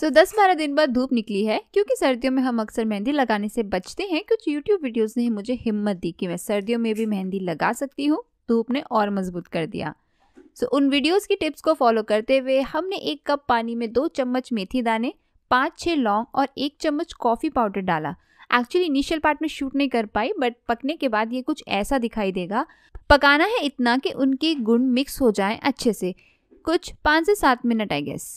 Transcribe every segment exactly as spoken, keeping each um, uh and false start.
सो दस बारह दिन बाद धूप निकली है, क्योंकि सर्दियों में हम अक्सर मेहंदी लगाने से बचते हैं। कुछ यूट्यूब वीडियोस ने मुझे हिम्मत दी कि मैं सर्दियों में भी मेहंदी लगा सकती हूँ, धूप ने और मजबूत कर दिया। सो उन वीडियोस की टिप्स को फॉलो करते हुए हमने एक कप पानी में दो चम्मच मेथी दाने, पाँच छः लौंग और एक चम्मच कॉफ़ी पाउडर डाला। एक्चुअली इनिशियल पार्ट में शूट नहीं कर पाई, बट पकने के बाद ये कुछ ऐसा दिखाई देगा। पकाना है इतना कि उनके गुण मिक्स हो जाएं अच्छे से, कुछ पाँच से सात मिनट आई गेस।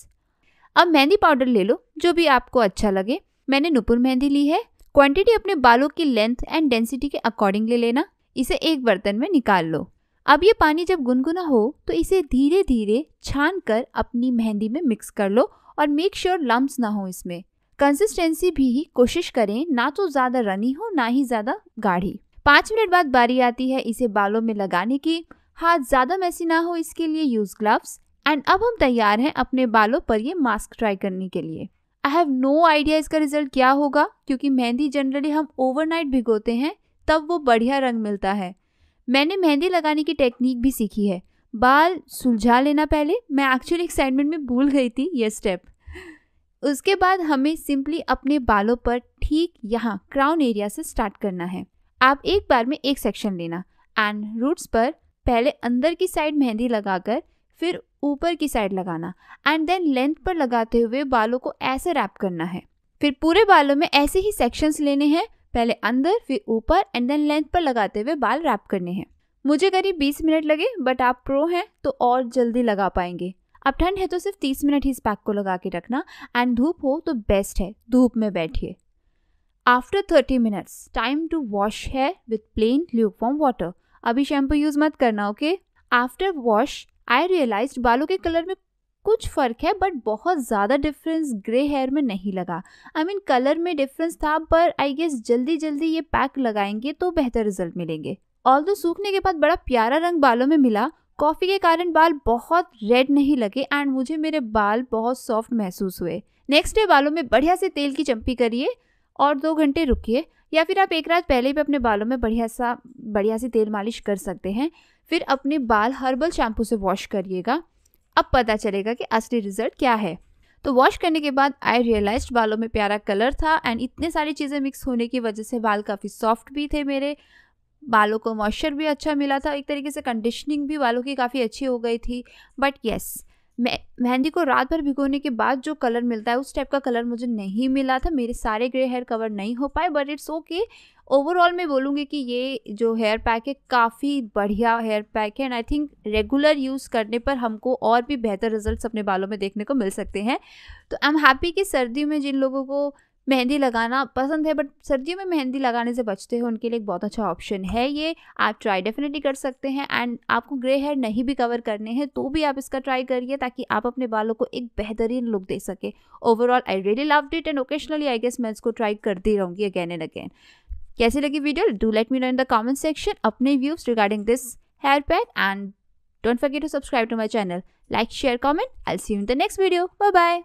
अब मेहंदी पाउडर ले लो, जो भी आपको अच्छा लगे। मैंने नुपुर मेहंदी ली है। क्वांटिटी अपने बालों की लेंथ एंड डेंसिटी के अकॉर्डिंग ले लेना। इसे एक बर्तन में निकाल लो। अब ये पानी जब गुनगुना हो तो इसे धीरे धीरे छान कर अपनी मेहंदी में मिक्स कर लो और मेक श्योर लम्प्स ना हो। इसमें कंसिस्टेंसी भी ही कोशिश करें, ना तो ज़्यादा रनी हो ना ही ज़्यादा गाढ़ी। पाँच मिनट बाद बारी आती है इसे बालों में लगाने की। हाथ ज़्यादा मैसी ना हो, इसके लिए यूज़ ग्लव्स। एंड अब हम तैयार हैं अपने बालों पर ये मास्क ट्राई करने के लिए। आई हैव नो आइडिया इसका रिजल्ट क्या होगा, क्योंकि मेहंदी जनरली हम ओवरनाइट भिगोते हैं, तब वो बढ़िया रंग मिलता है। मैंने मेहंदी लगाने की टेक्निक भी सीखी है, बाल सुलझा लेना पहले। मैं एक्चुअली एक्साइटमेंट में भूल गई थी ये स्टेप। उसके बाद हमें सिंपली अपने बालों पर ठीक यहाँ क्राउन एरिया से स्टार्ट करना है। आप एक बार में एक सेक्शन लेना एंड रूट्स पर पहले अंदर की साइड मेहंदी लगाकर फिर ऊपर की साइड लगाना एंड देन लेंथ पर लगाते हुए बालों को ऐसे रैप करना है। फिर पूरे बालों में ऐसे ही सेक्शंस लेने हैं, पहले अंदर फिर ऊपर एंड देन लेंथ पर लगाते हुए बाल रैप करने हैं। मुझे करीब बीस मिनट लगे, बट आप प्रो हैं तो और जल्दी लगा पाएंगे। अब ठंड है तो सिर्फ तीस मिनट ही इस पैक को लगा के रखना एंड धूप हो तो बेस्ट है, धूप में बैठिए। After thirty minutes time to wash hair with plain lukewarm water. अभी शैम्पू यूज मत करना, okay. After wash I realized बालों के कलर में कुछ फ़र्क है, बट बहुत ज़्यादा डिफरेंस ग्रे हेयर में नहीं लगा। आई मीन कलर में डिफरेंस था, पर आई गेस जल्दी जल्दी ये पैक लगाएंगे तो बेहतर रिजल्ट मिलेंगे। ऑल्दो सूखने के बाद बड़ा प्यारा रंग बालों में मिला। कॉफ़ी के कारण बाल बहुत रेड नहीं लगे एंड मुझे मेरे बाल बहुत सॉफ्ट महसूस हुए। नेक्स्ट डे बालों में बढ़िया से तेल की चम्पी करिए और दो घंटे रुकिए, या फिर आप एक रात पहले भी अपने बालों में बढ़िया सा बढ़िया सी तेल मालिश कर सकते हैं। फिर अपने बाल हर्बल शैम्पू से वॉश करिएगा, अब पता चलेगा कि असली रिजल्ट क्या है। तो वॉश करने के बाद आई रियलाइज्ड बालों में प्यारा कलर था एंड इतने सारी चीज़ें मिक्स होने की वजह से बाल काफ़ी सॉफ्ट भी थे मेरे। बालों को मॉइस्चर भी अच्छा मिला था, एक तरीके से कंडीशनिंग भी बालों की काफ़ी अच्छी हो गई थी। बट येस, मेहंदी को रात भर भिगोने के बाद जो कलर मिलता है उस टाइप का कलर मुझे नहीं मिला था। मेरे सारे ग्रे हेयर कवर नहीं हो पाए, बट इट्स ओके। ओवरऑल मैं बोलूँगी कि ये जो हेयर पैक है काफ़ी बढ़िया हेयर पैक है and I think regular use करने पर हमको और भी बेहतर रिजल्ट्स अपने बालों में देखने को मिल सकते हैं। तो आई एम हैप्पी कि सर्दियों में जिन लोगों को मेहंदी लगाना पसंद है बट सर्दियों में मेहंदी लगाने से बचते हो, उनके लिए एक बहुत अच्छा ऑप्शन है ये। आप ट्राई डेफिनेटली कर सकते हैं एंड आपको ग्रे हेयर नहीं भी कवर करने हैं तो भी आप इसका ट्राई करिए, ताकि आप अपने बालों को एक बेहतरीन लुक दे सके। Overall I really loved it and occasionally I guess मैं इसको ट्राई करती रहूँगी अगेन एंड अगेन। कैसी लगी video, do let me know in the comment section अपने views regarding this hair pack and don't forget to subscribe to my channel, like share comment. I will see you in the next video, bye bye.